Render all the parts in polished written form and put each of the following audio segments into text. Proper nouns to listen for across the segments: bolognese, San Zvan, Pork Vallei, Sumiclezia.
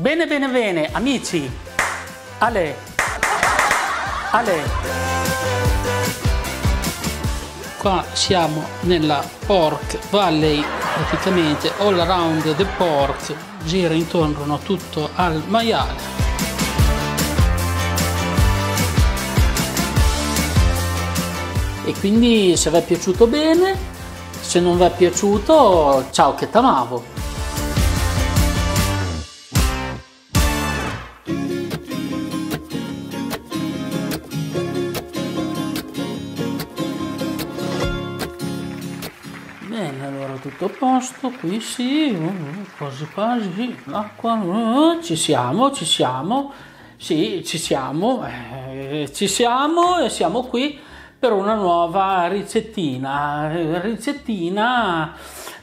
Bene, bene, bene, amici. Ale. Ale. Qua siamo nella Pork Vallei, praticamente all around the pork, gira intorno tutto al maiale. E quindi se vi è piaciuto bene, se non vi è piaciuto, ciao che t'amavo. Tutto a posto, qui sì, quasi quasi, sì, l'acqua, ci siamo, sì, ci siamo e siamo qui per una nuova ricettina,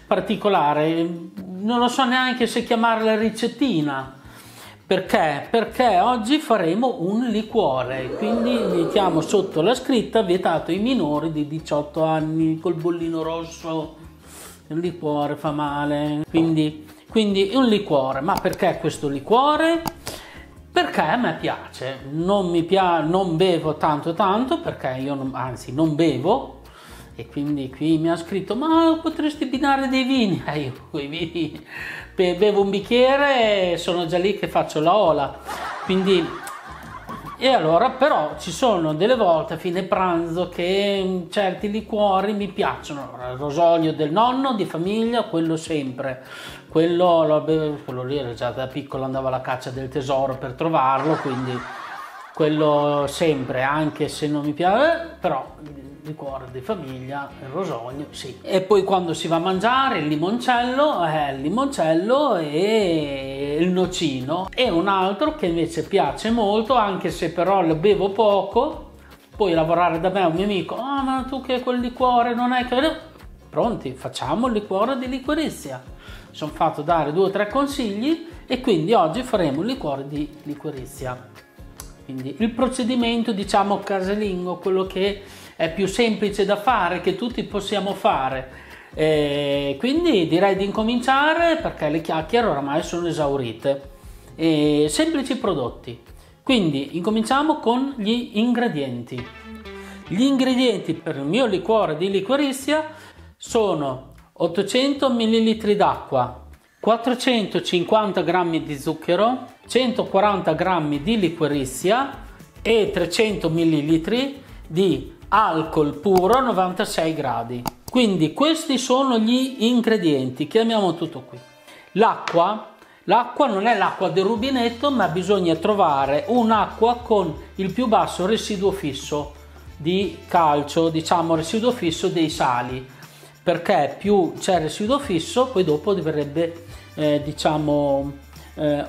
particolare, non lo so neanche se chiamarla ricettina, perché? Perché oggi faremo un liquore, quindi mettiamo sotto la scritta vietato ai minori di 18 anni col bollino rosso. Il liquore fa male, quindi un liquore. Ma perché questo liquore? Perché a me piace, non bevo tanto perché io non bevo, e quindi qui mi ha scritto ma potresti abbinare dei vini, io quei vini bevo un bicchiere e sono già lì che faccio la ola, quindi. E allora però ci sono delle volte a fine pranzo che certi liquori mi piacciono, il rosolio del nonno di famiglia, quello sempre, quello lì era già da piccolo, andavo alla caccia del tesoro per trovarlo, quindi quello sempre, anche se non mi piace, però il liquore di famiglia, il rosolio, sì. E poi quando si va a mangiare il limoncello e il nocino. E un altro che invece piace molto, anche se però lo bevo poco, poi lavorare da me un mio amico, ah ma tu che quel liquore non è che... Pronti, facciamo il liquore di liquorizia. Sono fatto dare 2 o 3 consigli e quindi oggi faremo il liquore di liquorizia. Quindi il procedimento, diciamo, casalingo, quello che è più semplice da fare, che tutti possiamo fare. E quindi direi di incominciare perché le chiacchiere oramai sono esaurite. E semplici prodotti. Quindi incominciamo con gli ingredienti. Gli ingredienti per il mio liquore di liquorizia sono 800 ml d'acqua, 450 g di zucchero, 140 g di liquorizia e 300 ml di alcol puro 96 gradi. Quindi questi sono gli ingredienti, chiamiamo tutto qui. L'acqua non è l'acqua del rubinetto, ma bisogna trovare un'acqua con il più basso residuo fisso di calcio, diciamo residuo fisso dei sali, perché più c'è residuo fisso poi dopo verrebbe diciamo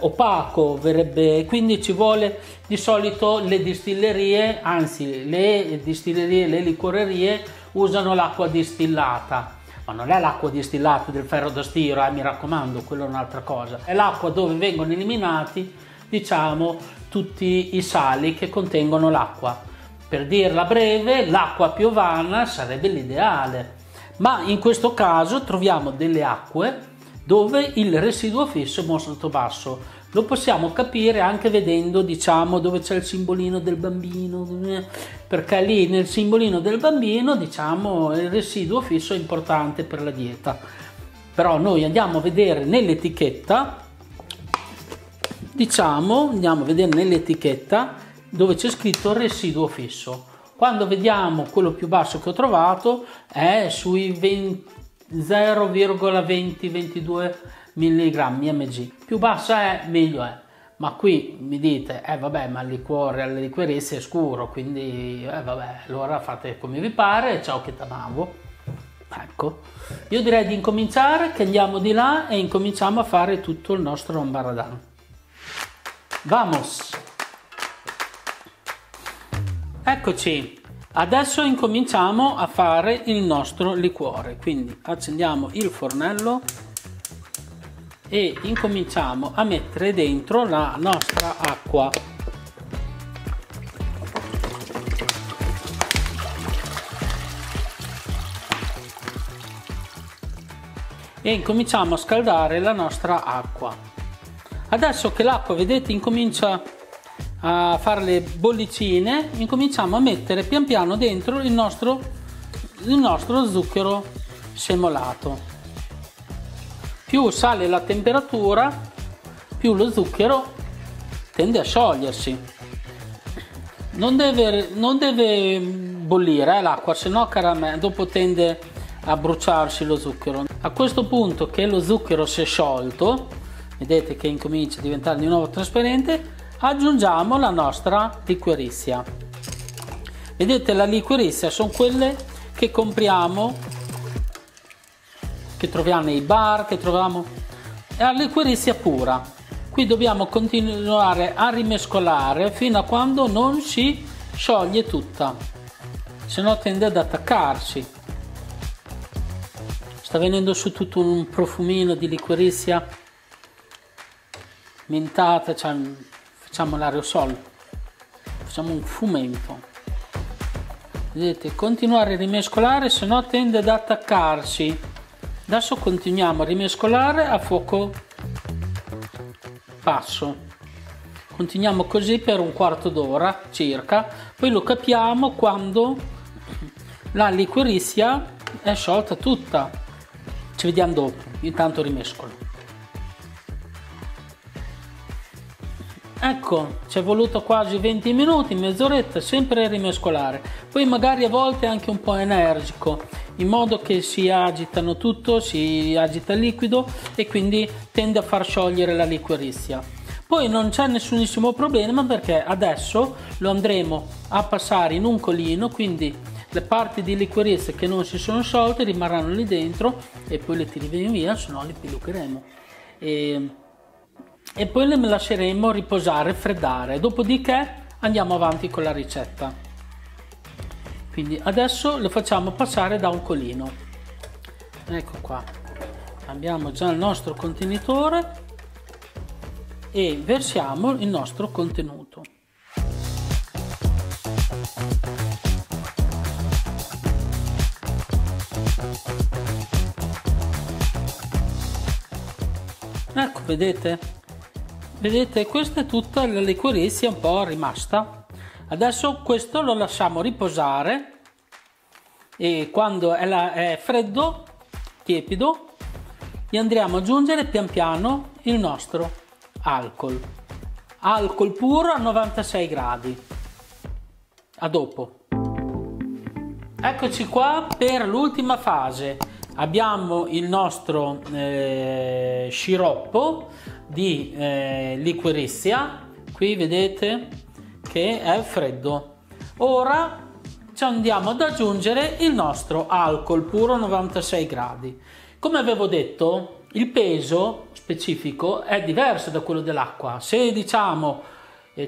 opaco, verrebbe, quindi ci vuole di solito le distillerie, anzi le distillerie, le liquorerie usano l'acqua distillata, ma non è l'acqua distillata del ferro da stiro, mi raccomando, quella è un'altra cosa, è l'acqua dove vengono eliminati, diciamo, tutti i sali che contengono l'acqua. Per dirla breve, l'acqua piovana sarebbe l'ideale, ma in questo caso troviamo delle acque dove il residuo fisso è molto basso. Lo possiamo capire anche vedendo, diciamo, dove c'è il simbolino del bambino, perché lì nel simbolino del bambino, diciamo, il residuo fisso è importante per la dieta. Però noi andiamo a vedere nell'etichetta, diciamo, andiamo a vedere nell'etichetta dove c'è scritto residuo fisso. Quando vediamo quello più basso che ho trovato è sui 0,20-22 mg/mg, più bassa è meglio è, ma qui mi dite vabbè, ma il liquore alla liquorizia è scuro, quindi vabbè, allora fate come vi pare, ciao che t'amavo. Ecco, io direi di incominciare, che andiamo di là e incominciamo a fare tutto il nostro ambaradan. Vamos, eccoci. Adesso incominciamo a fare il nostro liquore, quindi accendiamo il fornello e incominciamo a mettere dentro la nostra acqua. E incominciamo a scaldare la nostra acqua. Adesso che l'acqua, vedete, incomincia a fare le bollicine, incominciamo a mettere pian piano dentro il nostro zucchero semolato. Più sale la temperatura, più lo zucchero tende a sciogliersi. Non deve bollire l'acqua, sennò dopo tende a bruciarsi lo zucchero. A questo punto che lo zucchero si è sciolto, vedete che incomincia a diventare di nuovo trasparente, aggiungiamo la nostra liquorizia. Vedete, la liquorizia sono quelle che compriamo, che troviamo nei bar, che troviamo, è la liquorizia pura. Qui dobbiamo continuare a rimescolare fino a quando non si scioglie tutta, se no tende ad attaccarsi. Sta venendo su tutto un profumino di liquorizia mentata, cioè facciamo l'aerosol, facciamo un fumento. Vedete, continuare a rimescolare, se no tende ad attaccarsi. Adesso continuiamo a rimescolare a fuoco basso, continuiamo così per un quarto d'ora circa, poi lo capiamo quando la liquorizia è sciolta tutta. Ci vediamo dopo, intanto rimescolo. Ecco, ci è voluto quasi 20 minuti, mezz'oretta, sempre a rimescolare. Poi magari a volte anche un po' energico, in modo che si agitano tutto, si agita il liquido e quindi tende a far sciogliere la liquorizia. Poi non c'è nessunissimo problema, perché adesso lo andremo a passare in un colino, quindi le parti di liquorizia che non si sono sciolte rimarranno lì dentro e poi le tiriamo via, se no le pilucheremo. E poi le lasceremo riposare, freddare, dopodiché andiamo avanti con la ricetta. Quindi adesso lo facciamo passare da un colino. Ecco qua, abbiamo già il nostro contenitore e versiamo il nostro contenuto. Ecco, vedete? Vedete, questa è tutta la liquorizia un po' rimasta. Adesso questo lo lasciamo riposare e quando è freddo, tiepido, gli andremo ad aggiungere pian piano il nostro alcol. Alcol puro a 96 gradi. A dopo. Eccoci qua per l'ultima fase. Abbiamo il nostro sciroppo di liquorizia, qui vedete che è freddo. Ora ci andiamo ad aggiungere il nostro alcol puro 96 gradi. Come avevo detto, il peso specifico è diverso da quello dell'acqua. Se diciamo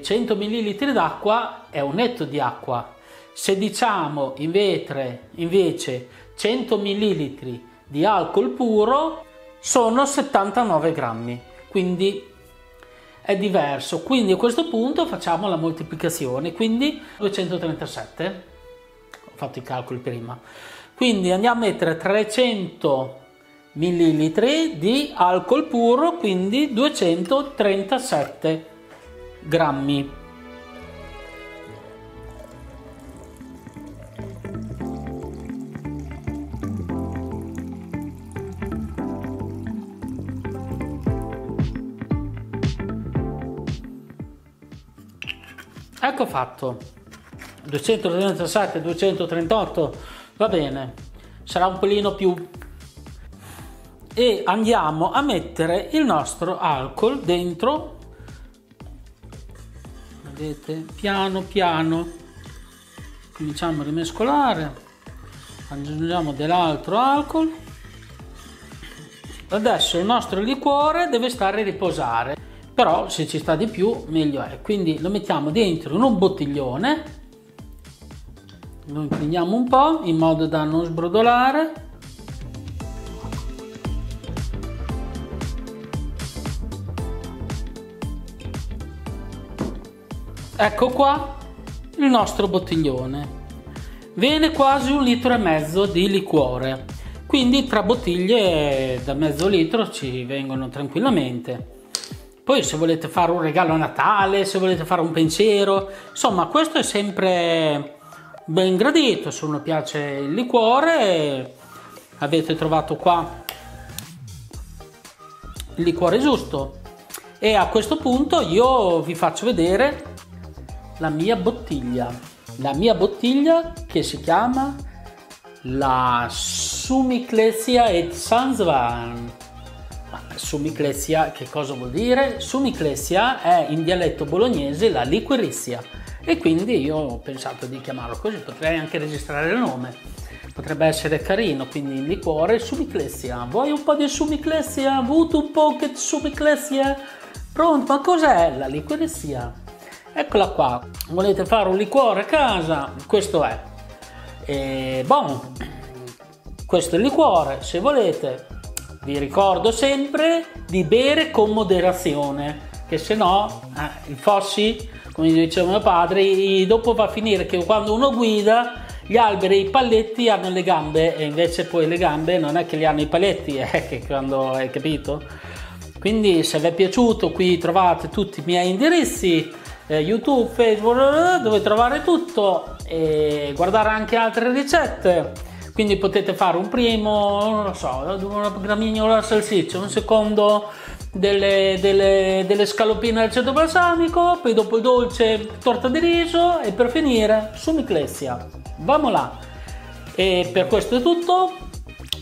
100 ml d'acqua, è un etto di acqua. Se diciamo invece 100 ml di alcol puro, sono 79 grammi. Quindi è diverso, quindi a questo punto facciamo la moltiplicazione, quindi 237, ho fatto i calcoli prima, quindi andiamo a mettere 300 ml di alcol puro, quindi 237 grammi. Ecco fatto, 237, 238, va bene, sarà un pelino più. E andiamo a mettere il nostro alcol dentro, vedete, piano piano, cominciamo a rimescolare, aggiungiamo dell'altro alcol. Adesso il nostro liquore deve stare a riposare. Però se ci sta di più meglio è, quindi lo mettiamo dentro in un bottiglione, lo incliniamo un po' in modo da non sbrodolare. Ecco qua il nostro bottiglione, viene quasi 1,5 litri di liquore, quindi 3 bottiglie da mezzo litro ci vengono tranquillamente. Poi se volete fare un regalo a Natale, se volete fare un pensiero, insomma questo è sempre ben gradito. Se uno piace il liquore, avete trovato qua il liquore giusto. E a questo punto io vi faccio vedere la mia bottiglia, che si chiama la Sumiclezia e San Zvan. Sumiclezia che cosa vuol dire? Sumiclezia è in dialetto bolognese la liquirizia, e quindi io ho pensato di chiamarlo così. Potrei anche registrare il nome, potrebbe essere carino. Quindi il liquore Sumiclezia. Vuoi un po' di Sumiclezia? Vuoi un po' di Sumiclezia? Pronto? Ma cos'è la liquirizia? Eccola qua. Volete fare un liquore a casa? Questo è. E bon, questo è il liquore. Se volete, vi ricordo sempre di bere con moderazione, che se no i fossi, come diceva mio padre, dopo va a finire che quando uno guida gli alberi e i paletti hanno le gambe, e invece poi le gambe non è che li hanno i paletti, che quando hai capito. Quindi se vi è piaciuto, qui trovate tutti i miei indirizzi, YouTube, Facebook, dove trovare tutto e guardare anche altre ricette. Quindi potete fare un primo, non lo so, una gramignola alla salsiccia, un secondo delle scaloppine al aceto balsamico, poi dopo il dolce torta di riso e per finire Sumiclezia. Vamo là! E per questo è tutto,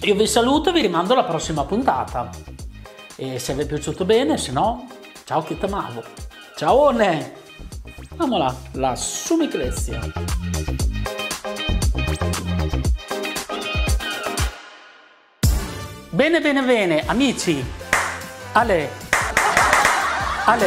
io vi saluto e vi rimando alla prossima puntata. E se vi è piaciuto bene, se no, ciao che t'amavo! Ciaone! Vamo là, la Sumiclezia! Bene, bene, bene, amici. Ale. Ale.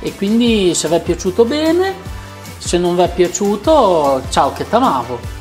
E quindi se vi è piaciuto bene, se non vi è piaciuto, ciao che t'amavo.